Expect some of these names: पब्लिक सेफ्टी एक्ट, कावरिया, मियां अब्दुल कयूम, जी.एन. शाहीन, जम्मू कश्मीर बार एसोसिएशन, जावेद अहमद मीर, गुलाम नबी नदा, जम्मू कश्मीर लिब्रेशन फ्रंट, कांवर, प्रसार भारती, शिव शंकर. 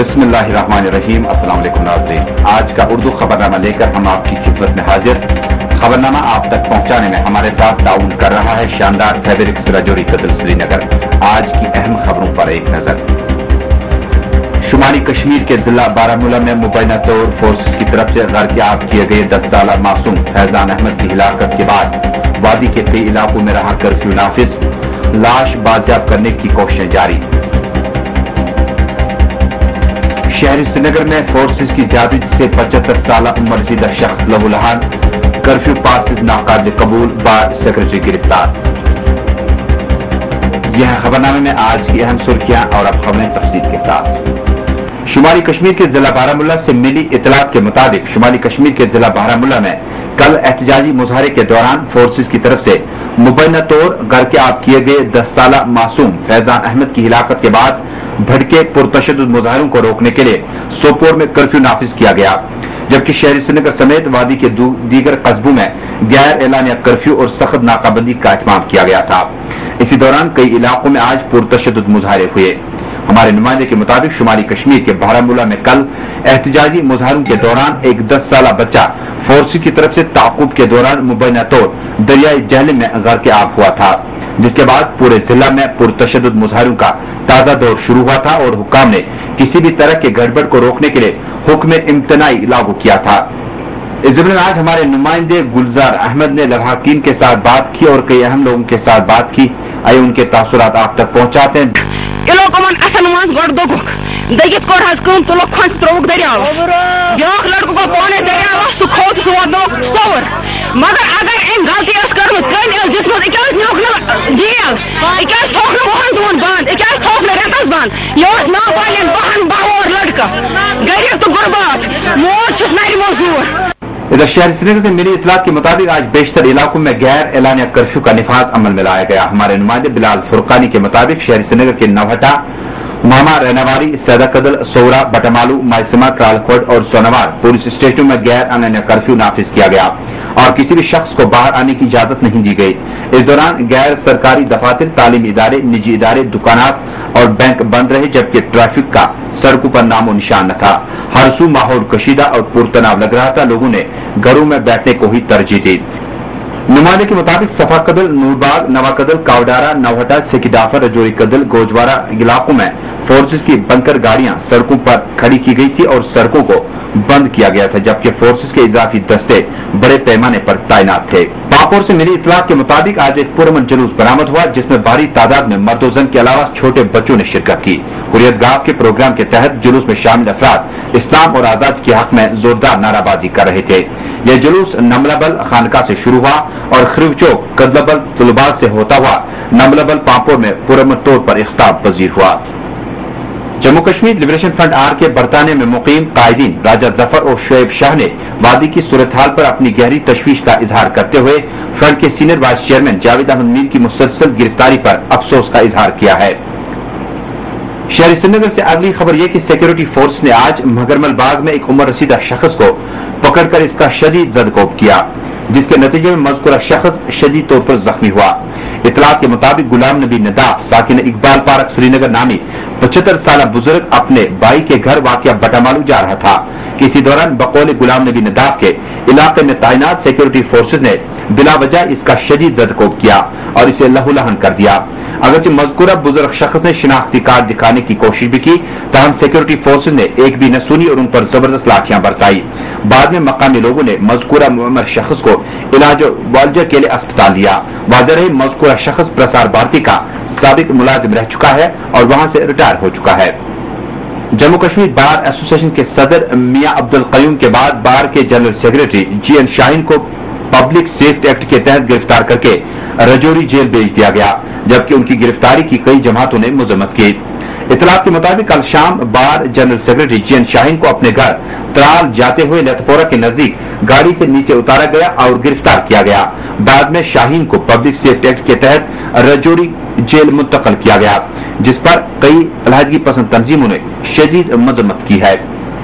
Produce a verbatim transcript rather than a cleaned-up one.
बिस्मिल्लाहिर्रहमानिर्रहीम। अस्सलाम वालेकुम नाज़रीन, आज का उर्दू खबरनामा लेकर हम आपकी खिदमत में हाजिर। खबरनामा आप तक पहुंचाने में हमारे साथ ताउन कर रहा है शानदार फैब्रिक सिराजोरी सदर श्रीनगर। आज की अहम खबरों पर एक नजर। शुमाली कश्मीर के जिला बारामूला में मुबैना तौर फोर्स की तरफ से गिरफ्तार किए गए दस साल मासूम फैजान अहमद की हिलाकत के बाद वादी के कई इलाकों में रहा कर्फ्यू नाफिज, लाश बाजाब करने की कोशिशें जारी। शहरी श्रीनगर में फोर्सेज की जाविद से पचहत्तर साल उम्र जीदा शख्स लहूलहान, कर्फ्यू पासिस नाकाबिल कबूल, बार सेक्रेटरी गिरफ्तार। यह खबरनामे में आज की अहम सुर्खियां और अब खबरें तफसील के साथ। शुमाली कश्मीर के जिला बारामूला से मिली इतला के मुताबिक शुमाली कश्मीर के जिला बारामूला में कल एहतजाजी मुजाहरे के दौरान फोर्सेज की तरफ से मुबैना तौर गिरफ्तार किए गए दस साल मासूम फैजान अहमद की हिलाकत के बाद भड़के पुरतशद्दुद मुजाहरों को रोकने के लिए सोपोर में कर्फ्यू नाफिज किया गया, जबकि शहरी श्रीनगर समेत वादी के दीगर कस्बों में गैर एलानिया कर्फ्यू और सख्त नाकाबंदी का अहतमाम किया गया था। इसी दौरान कई इलाकों में आज पुरतशद्दुद मुजाहरे हुए। हमारे नुमाइंदे के मुताबिक शुमाली कश्मीर के बारामूला में कल एहतजाजी मुजाहरों के दौरान एक दस साल बच्चा फोर्सेज की तरफ से ताक़ूब के दौरान मुबैना तौर दरियाई जहलम में ग़र्क़आब हुआ था, जिसके बाद पूरे जिला में पुरतशद्दुद मुजाहरों का ताजा दौर शुरू हुआ था और हुक्काम ने किसी भी तरह के गड़बड़ को रोकने के लिए हुक्म इम्तनाई लागू किया था। इस ज़िम्न आज हमारे नुमाइंदे गुलजार अहमद ने लभाकीन के साथ बात की और कई अहम लोगों के साथ बात की। आइए उनके तासुरात आप तक पहुंचाते हैं। बंद यह नाबालिग बहन बहोर लड़का गरीब तो गुरबात मौत नहीं मजदूर। इधर शहर श्रीनगर से मिली इतला के मुताबिक आज बेशतर इलाकों में गैर एलानिया कर्फ्यू का निफाज अमल में लाया गया। हमारे नुमाइंदे बिलाल फुरकानी के मुताबिक शहर श्रीनगर के नवहटा, मामा रहनवारी, सैदा कदल, सौरा, बटमालू, मायसमा, क्रालकोट और सोनवार पुलिस स्टेशनों में गैर अनन्या कर्फ्यू नाफिज किया गया और किसी भी शख्स को बाहर आने की इजाजत नहीं दी गई। इस दौरान गैर सरकारी दफातर, तालीम इदारे, निजी इदारे, दुकानात और बैंक बंद रहे, जबकि ट्रैफिक का सड़कों पर नामो निशान न था। हर सू माहौल कशीदा और पुरतनाव लग रहा था। लोगों ने घरों में बैठने को ही तरजीह दी। नुमाइंदे के मुताबिक सफा कदल, नूरबाग, नवा कदल, कावडारा, नवहटा, सिकिदाफर, रजौरी कदल, गोजवारा इलाकों में फोर्सेज की बनकर गाड़ियां सड़कों पर खड़ी की गई थी और सड़कों को बंद किया गया था, जबकि फोर्सेज के इजाफी दस्ते बड़े पैमाने पर तैनात थे। पापोर से मिली इतला के मुताबिक आज एक पुरमन जुलूस बरामद हुआ, जिसमें भारी तादाद में मर्दोजन के अलावा छोटे बच्चों ने शिरकत की। हुर्रियतगाह के प्रोग्राम के तहत जुलूस में शामिल अफराद इस्लाम और आजाद के हक में जोरदार नाराबाजी कर रहे थे। यह जुलूस नमलाबल खानका से शुरू हुआ और खरीव चौक कदलबल तुलबाग से होता हुआ नमलाबल पापोर में पुरमन तौर पर इख्तिताम पजीर हुआ। जम्मू कश्मीर लिब्रेशन फ्रंट आर के बरताने में मुकीम कायदीन राजा जफर और शुएब शाह ने वादी की सूरत हाल पर अपनी गहरी तशवीश का इजहार करते हुए फ्रंट के senior vice chairman जावेद अहमद मीर की मुसलसल गिरफ्तारी पर अफसोस का इजहार किया है। शहर श्रीनगर से अगली खबर यह कि सिक्योरिटी फोर्स ने आज महगरमल बाग में एक उम्र रसीदा शख्स को पकड़कर इसका शदीद जदगोब किया, जिसके नतीजे में मजकूरा शख्स शदीद तौर पर जख्मी हुआ। इतला के मुताबिक गुलाम नबी नदा साकिन इकबाल पार्क श्रीनगर नामी पचहत्तर साल बुजुर्ग अपने भाई के घर वाकया बटामालू जा रहा था कि इसी दौरान बकौल गुलाम नबी नदा के इलाके में तैनात सिक्योरिटी फोर्सेज ने बिला वजह इसका शदीद जदगोब किया और इसे लहूलहान कर दिया। अगरचे मजकूरा बुजुर्ग शख्स ने शिनाख्ती कार्ड दिखाने की कोशिश भी की, तहम सिक्योरिटी फोर्सेज ने एक भी न सुनी और उन पर जबरदस्त लाठियां बरसाई। बाद में मकामी लोगों ने मजकूरा मुअम्मर शख्स को इलाज और मुआवजा के लिए अस्पताल लिया। वाज़ेह रहे मजकूरा शख्स प्रसार भारती का साबिक मुलाजिम रह चुका है और वहां से रिटायर हो चुका है। जम्मू कश्मीर बार एसोसिएशन के सदर मियां अब्दुल कयूम के बाद बार के general secretary G N शाहीन को पब्लिक सेफ्टी एक्ट के तहत गिरफ्तार करके रजौरी जेल भेज दिया गया, जबकि उनकी गिरफ्तारी की कई जमातों ने मजम्मत की। इतला के मुताबिक कल शाम bar general secretary G N शाहीन को अपने घर त्राल जाते हुए लतपोरा के नजदीक गाड़ी से नीचे उतारा गया और गिरफ्तार किया गया। बाद में शाहीन को पब्लिक सेफ्टी एक्ट के तहत रजौरी जेल मुंतकिल किया गया, जिस पर कई अलहदगी पसंद तंजीमों ने शदीद मजम्मत की है।